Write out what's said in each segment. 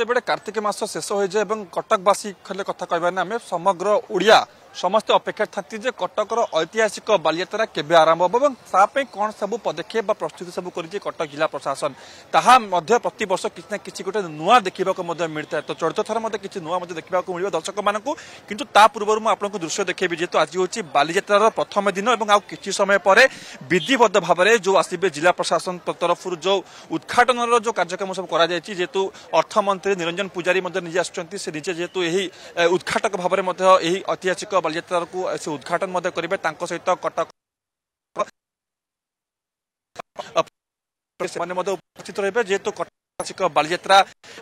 जितेबले कार्तिक मास शेष हो जाए कटकवासी खाली कथा कहना आम समग्र ओडिया समस्त अपेक्षा थाती जे कटक ऐतिहासिक बालियात्रा केबे आरंभ होबो एवं तापे कोन सब पदक्षेप प्रस्तुति सब करिजे कटक जिला प्रशासन ताहा मध्य प्रति वर्ष किछना किछि गोटे नुवा देखिबा को मध्य मिलता तो चौथ थर मते किछि नुवा मते देखिबा को मिलिबो दर्शक मानकु किंतु ता पूर्वरु म आपनको दृश्य देखैबि जेतु आज होछि बाली यात्रार प्रथम दिन एवं आ किछि समय परे विधिवत भाबरे जो आसीबे जिला प्रशासन तरफुर जो उद्घाटनर जो कार्यक्रम सब करा जायछि जेतु अर्थमंत्री निरंजन पूजारी मते निजे आछन्ति से निजे जेतु एही उद्घाटक भाबरे मते एही ऐतिहासिक बाली यात्रा को ऐसे उद्घाटन मध्य करेंगे सहित कटक उपस्थित रहे जेहेतु कटक बाली यात्रा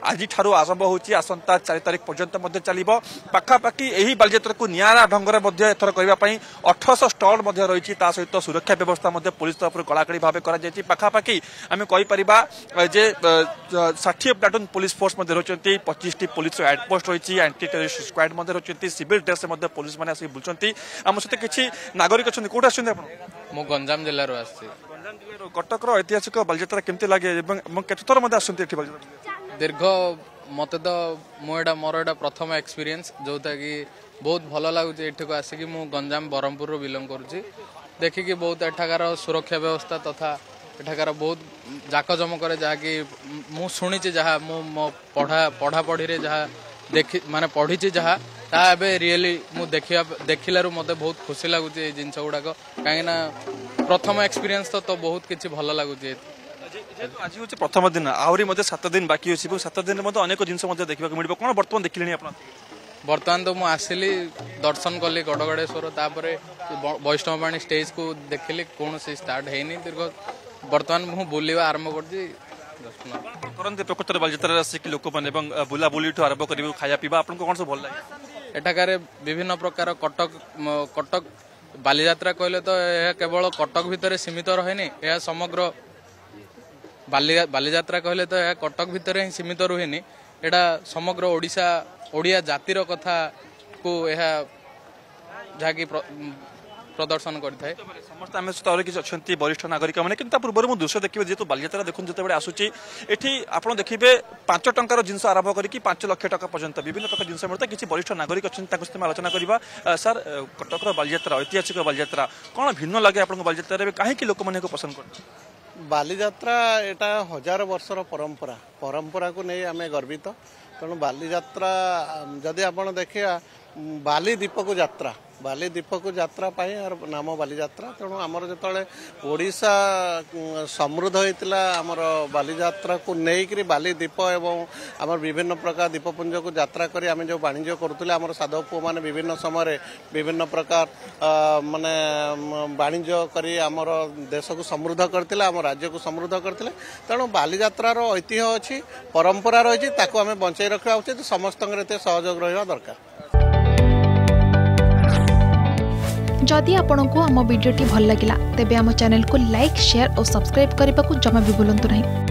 आज आरंभ होती आसंता 4 तारीख पर्यंत चलो पखापाखि यही बाली यात्रा को निरा ढंग में एथर करने 1800 स्टल रही सहित सुरक्षा व्यवस्था पुलिस तरफ कड़ाकड़ी भाव पखापाखि आम कहीपरियाजे 60 प्लाटून पुलिस फोर्स रही 25 टी पुलिस हेडपोस्ट रही एंटी टेररिस्ट स्क्वाड रही सिविल ड्रेस पुलिस मैंने बुलूँ आम सहित किसी नागरिक अच्छा कौट आ गंजाम जिले कटक ऐतिहासिक बाली यात्रा केमती लगे केतथर दीर्घ मत तो मोटा मोर एटा प्रथम एक्सपीरियंस जोटा कि बहुत भल लगुच को आसिक मु गंजाम ब्रह्मपुर बिलंग करुच्ची देखिकी बहुत एठाकार सुरक्षा व्यवस्था तथा एठाकार बहुत जाकजमक जहाँकि मुझे जहाँ मो पढ़ापढ़ी जहाँ देखी माने पढ़ी जहाँ ताबे रियली मु देखिया देखिलारू मते बहुत खुशी लगुच जिन गुड़ाक कहीं प्रथम एक्सपीरियंस तो बहुत किसी भल लगुच आज हूँ प्रथम दिन आहरी 7 दिन बाकी अच्छी 7 दिन अनेक जिन देखा मिले कौन बर्तमान देखिले बर्तमान तो मुझे दर्शन कली गड़गड़ेश्वर तापर वैष्णव पाणी स्टेज को देखिली कौन से स्टार्ट है दीर्घ बर्तमान मुझे बुलवा आरंभ कर करते प्रकृत बाली यात्रा आसिकी लोक मैंने बुला बुली आरंभ कर खाया पीवा आपको कौन सब भल लगे एठाकार विभिन्न प्रकार कटक बाली यात्रा कहले तो यह केवल कटक भितर सीमित रहे यह समग्र बाली यात्रा कहले तो यह कटक भितर ही सीमित रुहेनी एटा समग्र ओडिशा ओडिया जातिर कथा को यह जाकी प्रदर्शन करते समस्त आम स्तर किसी अच्छा वरिष्ठ नागरिक मैंने कि पूर्व मुझे दृश्य देखिए जेहतु बाली यात्रा देखो जितेबाला आसूची एटी आप देखिए 5 टंकार जिन आरंभ करके 5 लाख टका पर्यंत विभिन्न प्रकार जिन मिलता है किसी वरिष्ठ नागरिक अच्छा सहित आलोचना करवा सर कटक बाली यात्रा ऐतिहासिक बाली यात्रा कौन भिन्न लगे आपको बाली यात्रा कहीं लोक मैंने पसंद करते बाली यात्रा एटा 1000 वर्षर परंपरा को नहीं आम गर्वित तेणु बाली यात्रा जदि आप देखा बाली द्वीप को यात्रा पाए और नाम बाली यात्रा तेणु आमर जतले ओडिशा समृद्ध होइतला आमर बाली यात्रा को नहींकरी बाली द्वीप एवं आमर विभिन्न प्रकार द्वीपपुंज को यात्रा करी आम जो वाणिज्य करुले आमर साधव पु माने विभिन्न समय विभिन्न प्रकार माने वाणिज्य करी आमर देश को समृद्ध करथिले आम राज्य को समृद्ध करथिले तेणु बाली यात्रार ऐतिह्य अछि परंपरा रही ताकू आम बंचाई रखा उचित समस्त सहयोग रहा दरकार जदि आपंक आम भिडियोटी भल लगा तेब आम चैनल को लाइक शेयर और सब्सक्राइब करने को जमा भी भूलु नहीं।